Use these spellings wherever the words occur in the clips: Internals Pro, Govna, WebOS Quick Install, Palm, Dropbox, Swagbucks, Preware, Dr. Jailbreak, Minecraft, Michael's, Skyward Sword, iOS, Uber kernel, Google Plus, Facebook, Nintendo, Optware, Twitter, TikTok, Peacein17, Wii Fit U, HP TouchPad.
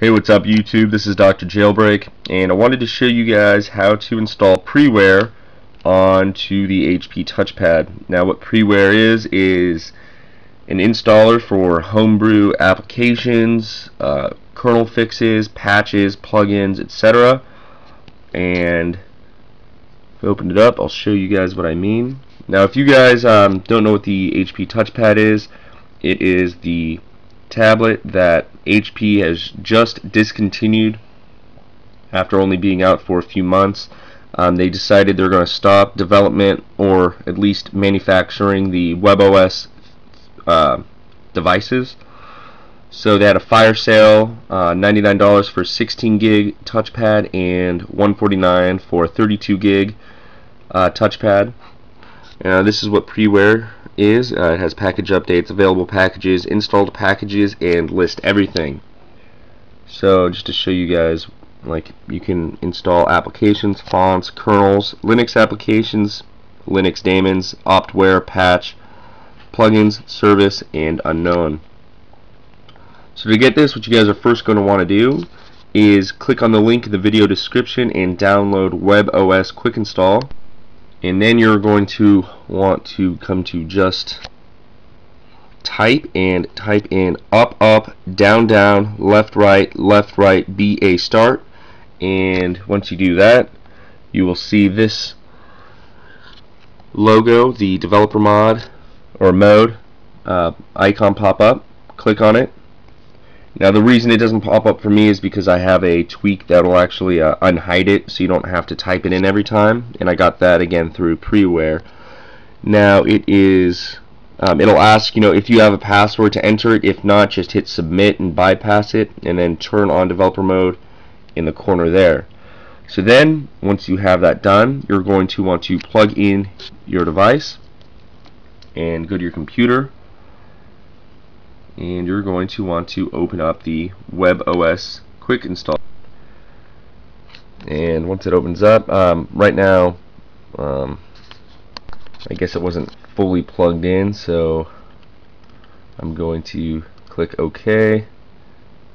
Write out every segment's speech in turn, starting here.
Hey, what's up YouTube? This is Dr. Jailbreak, and I wanted to show you guys how to install Preware onto the HP TouchPad. Now what Preware is an installer for homebrew applications, kernel fixes, patches, plugins, etc. And if I open it up, I'll show you guys what I mean. Now if you guys don't know what the HP TouchPad is, it is the tablet that HP has just discontinued after only being out for a few months. They decided they're going to stop development, or at least manufacturing, the WebOS devices. So they had a fire sale, $99 for 16 gig touchpad and $149 for 32 gig touchpad. This is what Preware is. It has package updates, available packages, installed packages, and list everything. So just to show you guys, like, you can install applications, fonts, kernels, Linux applications, Linux daemons, optware, patch, plugins, service, and unknown. So to get this, what you guys are first going to want to do is click on the link in the video description and download WebOS Quick Install. And then you're going to want to come to just type in up, up, down, down, left, right, B, A, start. And once you do that, you will see this logo, the developer mod or mode icon pop up. Click on it. Now the reason it doesn't pop up for me is because I have a tweak that will actually unhide it, so you don't have to type it in every time, and I got that again through Preware. Now it is, it'll ask, you know, if you have a password to enter it. If not, just hit submit and bypass it, and then turn on developer mode in the corner there. So then, once you have that done, you're going to want to plug in your device and go to your computer. And you're going to want to open up the WebOS Quick Install. And once it opens up, right now, I guess it wasn't fully plugged in, so I'm going to click OK.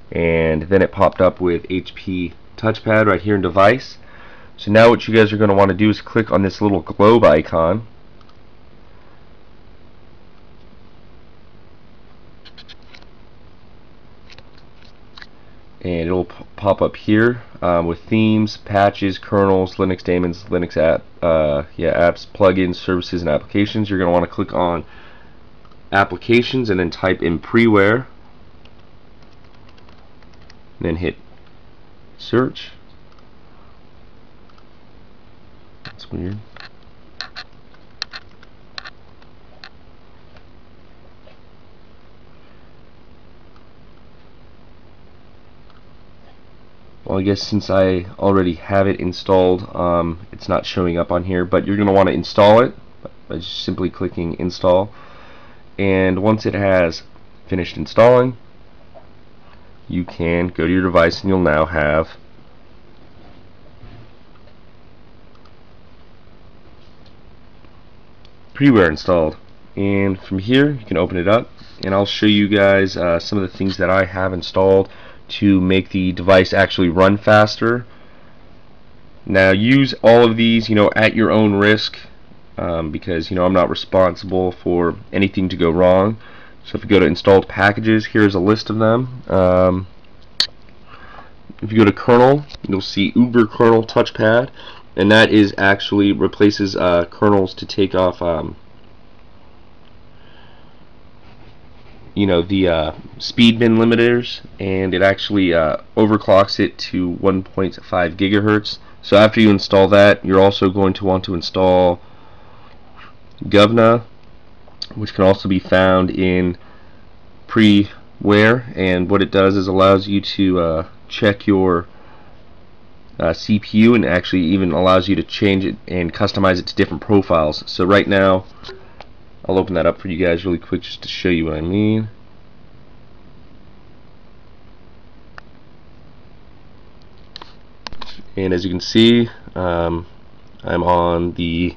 And then it popped up with HP TouchPad right here in device. So now what you guys are going to want to do is click on this little globe icon. And it'll pop up here with themes, patches, kernels, Linux daemons, Linux apps, plugins, services, and applications. You're going to want to click on applications and then type in Preware, and then hit search. That's weird. Well, I guess since I already have it installed, it's not showing up on here, but you're going to want to install it by just simply clicking install. And once it has finished installing, you can go to your device and you'll now have Preware installed. And from here, you can open it up, and I'll show you guys some of the things that I have installed to make the device actually run faster. Now use all of these, you know, at your own risk, because, you know, I'm not responsible for anything to go wrong. So if you go to installed packages, here's a list of them. If you go to kernel, you'll see Uber kernel touchpad, and that is actually replaces kernels to take off you know, the speed bin limiters, and it actually overclocks it to 1.5 gigahertz. So after you install that, you're also going to want to install Govna, which can also be found in Preware, and what it does is allows you to check your CPU, and actually even allows you to change it and customize it to different profiles. So right now, I'll open that up for you guys really quick just to show you what I mean. And as you can see, I'm on the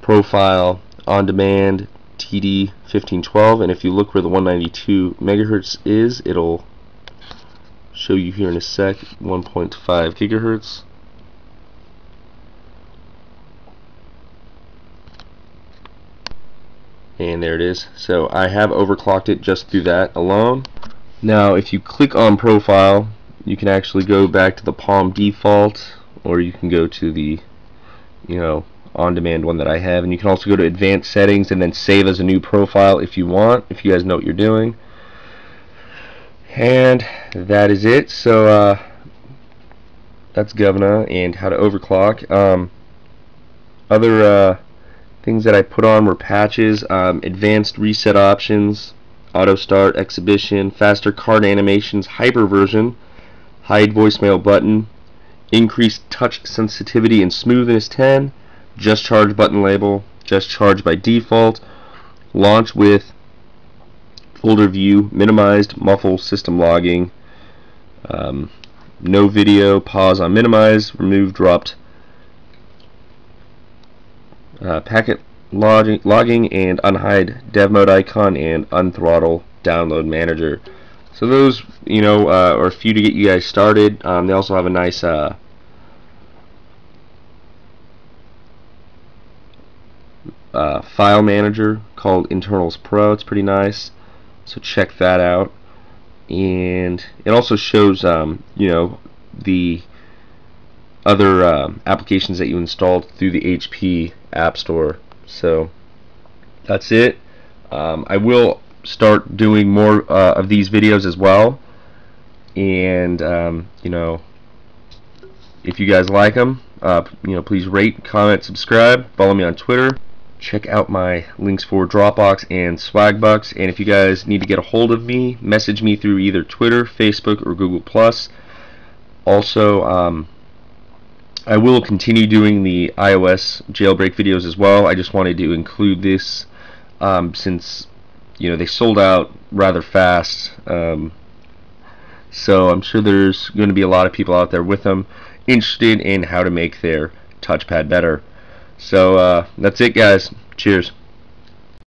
profile on demand TD1512, and if you look where the 192 megahertz is, it'll show you here in a sec, 1.5 gigahertz. And there it is. So I have overclocked it just through that alone. Now if you click on profile, you can actually go back to the Palm default, or you can go to the, you know, on-demand one that I have, and you can also go to advanced settings and then save as a new profile if you want, if you guys know what you're doing. And that is it. So that's Govna and how to overclock. Other things that I put on were patches, advanced reset options, auto start, exhibition, faster card animations, hyperversion, hide voicemail button, increased touch sensitivity and smoothness 10, just charge button label, just charge by default, launch with folder view, minimized, muffle, system logging, no video, pause on minimize, remove dropped packet logging, and unhide dev mode icon, and unthrottle download manager. So those, you know, are a few to get you guys started. They also have a nice file manager called Internals Pro. It's pretty nice, so check that out. And it also shows, you know, the other applications that you installed through the HP App Store. So that's it. I will start doing more of these videos as well, and you know, if you guys like them, you know, please rate, comment, subscribe, follow me on Twitter, check out my links for Drop Box and Swagbucks, and if you guys need to get a hold of me, message me through either Twitter, Facebook, or Google Plus. Also, I will continue doing the iOS jailbreak videos as well. I just wanted to include this since, you know, they sold out rather fast, so I'm sure there's going to be a lot of people out there with them interested in how to make their touchpad better. So that's it, guys. Cheers.